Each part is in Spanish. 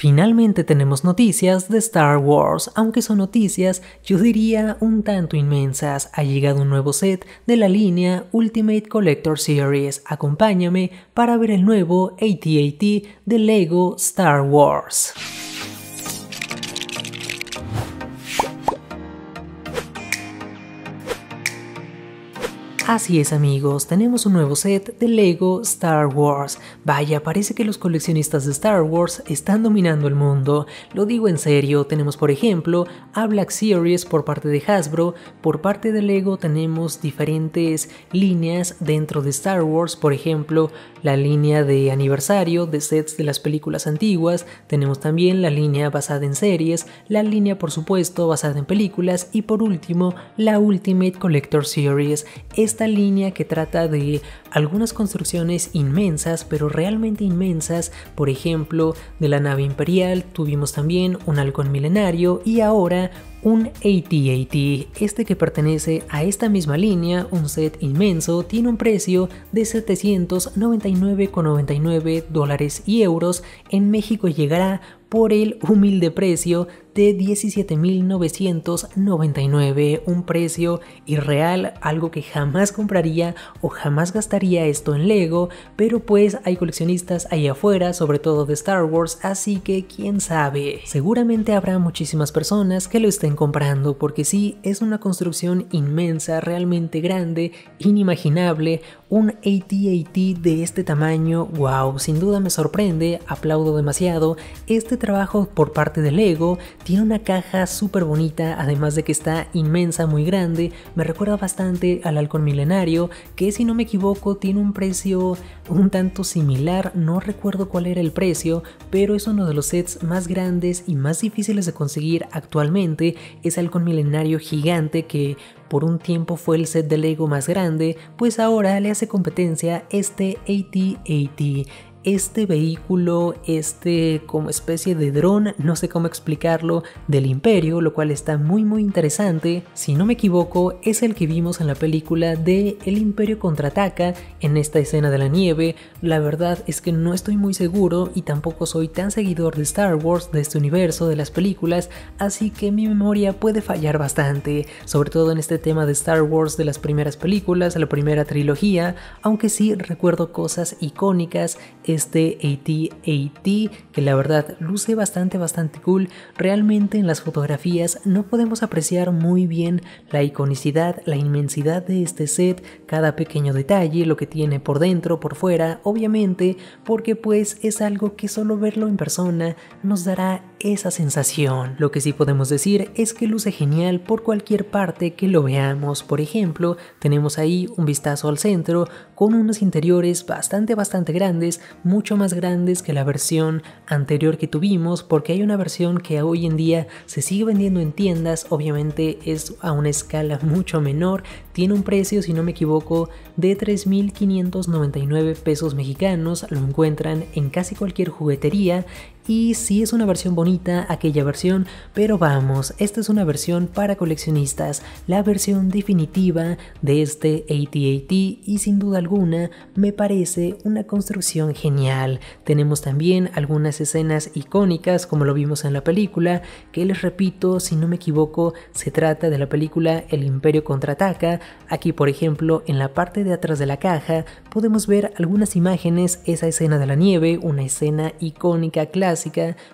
Finalmente tenemos noticias de Star Wars, aunque son noticias, yo diría, un tanto inmensas. Ha llegado un nuevo set de la línea Ultimate Collector Series. Acompáñame para ver el nuevo AT-AT de LEGO Star Wars. Así es, amigos, tenemos un nuevo set de LEGO Star Wars. Vaya, parece que los coleccionistas de Star Wars están dominando el mundo. Lo digo en serio, tenemos por ejemplo a Black Series por parte de Hasbro, por parte de LEGO tenemos diferentes líneas dentro de Star Wars, por ejemplo la línea de aniversario de sets de las películas antiguas, tenemos también la línea basada en series, la línea por supuesto basada en películas y por último la Ultimate Collector Series. Esta línea que trata de algunas construcciones inmensas, pero realmente inmensas, por ejemplo, de la nave imperial, tuvimos también un halcón milenario y ahora un AT-AT, este que pertenece a esta misma línea, un set inmenso, tiene un precio de $799,99 y euros. En México llegará por el humilde precio de $17,999, un precio irreal, algo que jamás compraría o jamás gastaría esto en LEGO, pero pues hay coleccionistas ahí afuera, sobre todo de Star Wars, así que quién sabe. Seguramente habrá muchísimas personas que lo estén comprando, porque sí, es una construcción inmensa, realmente grande, inimaginable, un AT-AT de este tamaño, wow, sin duda me sorprende, aplaudo demasiado este trabajo por parte de LEGO. Tiene una caja súper bonita, además de que está inmensa, muy grande, me recuerda bastante al halcón milenario, que si no me equivoco tiene un precio un tanto similar, no recuerdo cuál era el precio, pero es uno de los sets más grandes y más difíciles de conseguir actualmente, es halcón milenario gigante que por un tiempo fue el set de LEGO más grande, pues ahora le hace competencia este AT-AT. Este vehículo, como especie de dron, no sé cómo explicarlo, del Imperio, lo cual está muy muy interesante. Si no me equivoco, es el que vimos en la película de El Imperio Contraataca, en esta escena de la nieve. La verdad es que no estoy muy seguro y tampoco soy tan seguidor de Star Wars, de este universo, de las películas, así que mi memoria puede fallar bastante, sobre todo en este tema de Star Wars, de las primeras películas, la primera trilogía, aunque sí recuerdo cosas icónicas. Este AT-AT que la verdad luce bastante cool, realmente en las fotografías no podemos apreciar muy bien la iconicidad, la inmensidad de este set, cada pequeño detalle, lo que tiene por dentro, por fuera, obviamente, porque pues es algo que solo verlo en persona nos dará esa sensación. Lo que sí podemos decir es que luce genial por cualquier parte que lo veamos, por ejemplo, tenemos ahí un vistazo al centro con unos interiores bastante grandes, mucho más grandes que la versión anterior que tuvimos, porque hay una versión que hoy en día se sigue vendiendo en tiendas, obviamente es a una escala mucho menor, tiene un precio, si no me equivoco, de 3,599 pesos mexicanos, lo encuentran en casi cualquier juguetería. Y sí es una versión bonita aquella versión, pero vamos, esta es una versión para coleccionistas, la versión definitiva de este AT-AT y sin duda alguna me parece una construcción genial. Tenemos también algunas escenas icónicas como lo vimos en la película, que les repito, si no me equivoco, se trata de la película El Imperio Contraataca. Aquí por ejemplo en la parte de atrás de la caja podemos ver algunas imágenes, esa escena de la nieve, una escena icónica clásica,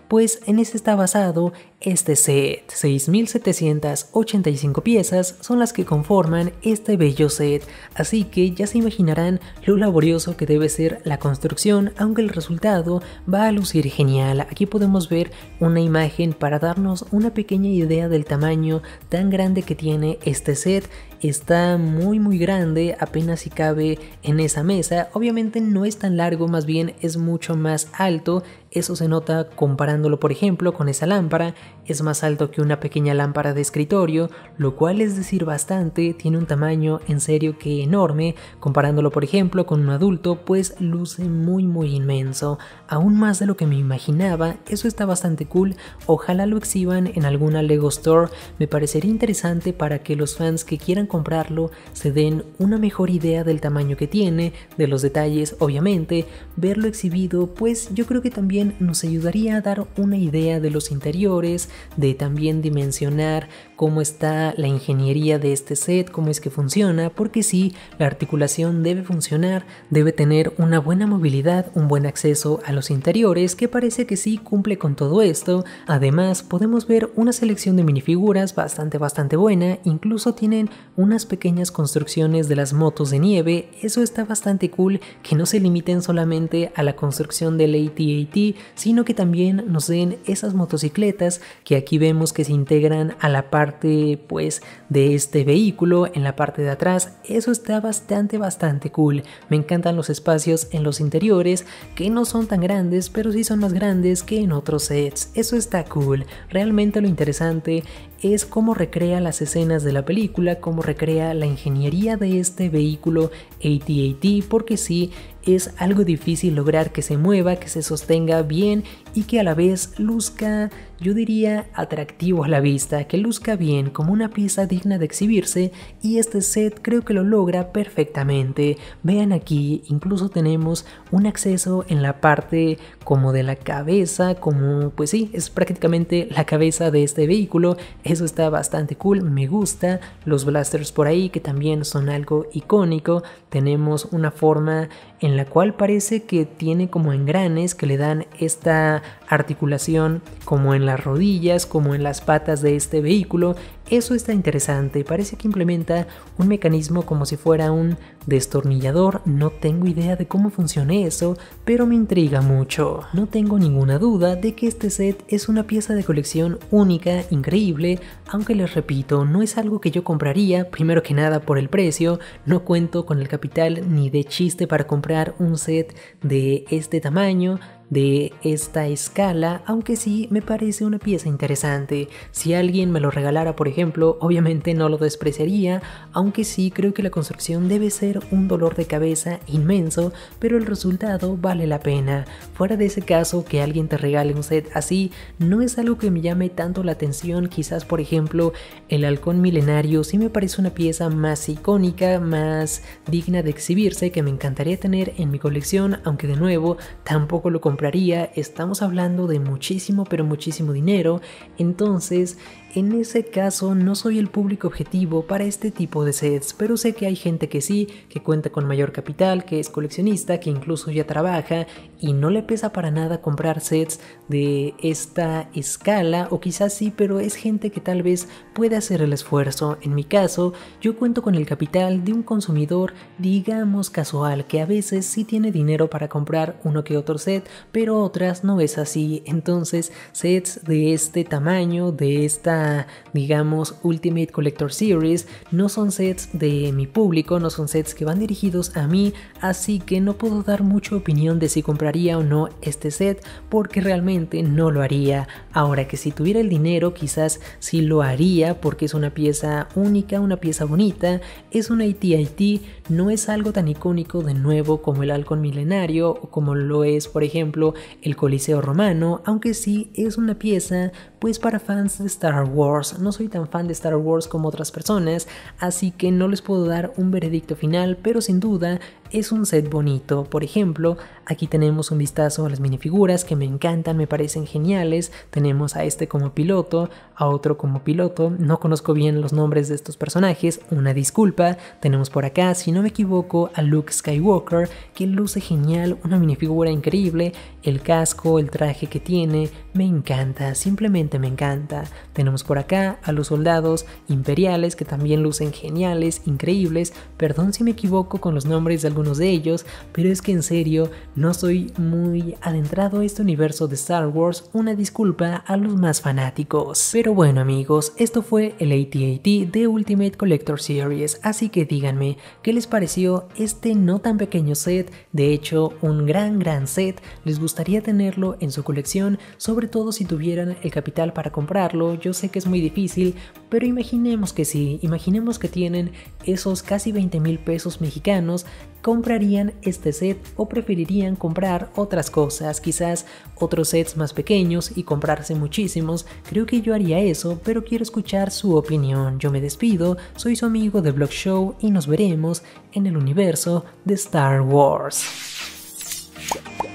pues en ese está basado este set. 6,785 piezas son las que conforman este bello set, así que ya se imaginarán lo laborioso que debe ser la construcción, aunque el resultado va a lucir genial. Aquí podemos ver una imagen para darnos una pequeña idea del tamaño tan grande que tiene este set. Está muy grande, apenas si cabe en esa mesa, obviamente no es tan largo, más bien es mucho más alto, eso se nota comparándolo por ejemplo con esa lámpara es más alto que una pequeña lámpara de escritorio, lo cual es decir bastante. Tiene un tamaño en serio que enorme, comparándolo por ejemplo con un adulto, pues luce muy muy inmenso, aún más de lo que me imaginaba. Eso está bastante cool, ojalá lo exhiban en alguna LEGO Store, me parecería interesante para que los fans que quieran comprarlo se den una mejor idea del tamaño que tiene, de los detalles obviamente, verlo exhibido pues yo creo que también nos ayudaría a dar una idea de los interiores, de también dimensionar cómo está la ingeniería de este set, cómo es que funciona, porque sí, la articulación debe funcionar, debe tener una buena movilidad, un buen acceso a los interiores, que parece que sí cumple con todo esto. Además podemos ver una selección de minifiguras bastante buena, incluso tienen unas pequeñas construcciones de las motos de nieve, eso está bastante cool, que no se limiten solamente a la construcción del AT-AT, sino que también nos den esas motocicletas que aquí vemos que se integran a la parte pues de este vehículo en la parte de atrás. Eso está bastante cool. Me encantan los espacios en los interiores, que no son tan grandes, pero sí son más grandes que en otros sets. Eso está cool. Realmente lo interesante es cómo recrea las escenas de la película, cómo recrea la ingeniería de este vehículo AT-AT, porque sí, es algo difícil lograr que se mueva, que se sostenga bien y que a la vez luzca, yo diría, atractivo a la vista, que luzca bien como una pieza digna de exhibirse, y este set creo que lo logra perfectamente. Vean aquí, incluso tenemos un acceso en la parte como de la cabeza, como pues sí, es prácticamente la cabeza de este vehículo. Eso está bastante cool, me gusta. Los blasters por ahí que también son algo icónico. Tenemos una forma en la cual parece que tiene como engranes que le dan esta articulación como en las rodillas, como en las patas de este vehículo. Eso está interesante, parece que implementa un mecanismo como si fuera un destornillador. No tengo idea de cómo funcione eso, pero me intriga mucho. No tengo ninguna duda de que este set es una pieza de colección única, increíble, aunque les repito, no es algo que yo compraría, primero que nada por el precio. No cuento con el capital ni de chiste para comprar un set de este tamaño, de esta escala, aunque sí me parece una pieza interesante. Si alguien me lo regalara por ejemplo, obviamente no lo despreciaría, aunque sí creo que la construcción debe ser un dolor de cabeza inmenso, pero el resultado vale la pena. Fuera de ese caso, que alguien te regale un set así no es algo que me llame tanto la atención. Quizás por ejemplo el Halcón Milenario sí me parece una pieza más icónica, más digna de exhibirse, que me encantaría tener en mi colección, aunque de nuevo tampoco lo compraría. Estamos hablando de muchísimo, pero muchísimo dinero, entonces en ese caso no soy el público objetivo para este tipo de sets, pero sé que hay gente que sí, que cuenta con mayor capital, que es coleccionista, que incluso ya trabaja y no le pesa para nada comprar sets de esta escala, o quizás sí, pero es gente que tal vez puede hacer el esfuerzo. En mi caso, yo cuento con el capital de un consumidor, digamos casual, que a veces sí tiene dinero para comprar uno que otro set, pero otras no es así. Entonces sets de este tamaño, de esta digamos Ultimate Collector Series, no son sets de mi público, no son sets que van dirigidos a mí, así que no puedo dar mucha opinión de si compraría o no este set, porque realmente no lo haría. Ahora, que si tuviera el dinero quizás sí lo haría, porque es una pieza única, una pieza bonita, es una AT-AT, no es algo tan icónico de nuevo como el Halcón Milenario o como lo es por ejemplo el Coliseo Romano, aunque sí es una pieza pues para fans de Star Wars. No soy tan fan de Star Wars como otras personas, así que no les puedo dar un veredicto final, pero sin duda es un set bonito. Por ejemplo, aquí tenemos un vistazo a las minifiguras que me encantan, me parecen geniales. Tenemos a este como piloto, a otro como piloto, no conozco bien los nombres de estos personajes, una disculpa. Tenemos por acá, si no me equivoco, a Luke Skywalker, que luce genial, una minifigura increíble, el casco, el traje que tiene, me encanta, simplemente me encanta. Tenemos por acá a los soldados imperiales que también lucen geniales, increíbles. Perdón si me equivoco con los nombres de algunos de ellos, pero es que en serio no soy muy adentrado a este universo de Star Wars, una disculpa a los más fanáticos. Pero bueno amigos, esto fue el AT-AT de Ultimate Collector Series, así que díganme qué les pareció este no tan pequeño set, de hecho un gran set, les gustaría tenerlo en su colección, sobre todo si tuvieran el capital para comprarlo. Yo sé que es muy difícil, pero imaginemos que sí, imaginemos que tienen esos casi 20,000 pesos mexicanos, ¿comprarían este set o preferirían comprar otras cosas? Quizás otros sets más pequeños y comprarse muchísimos, creo que yo haría eso, pero quiero escuchar su opinión. Yo me despido, soy su amigo de Block Show y nos veremos en el universo de Star Wars.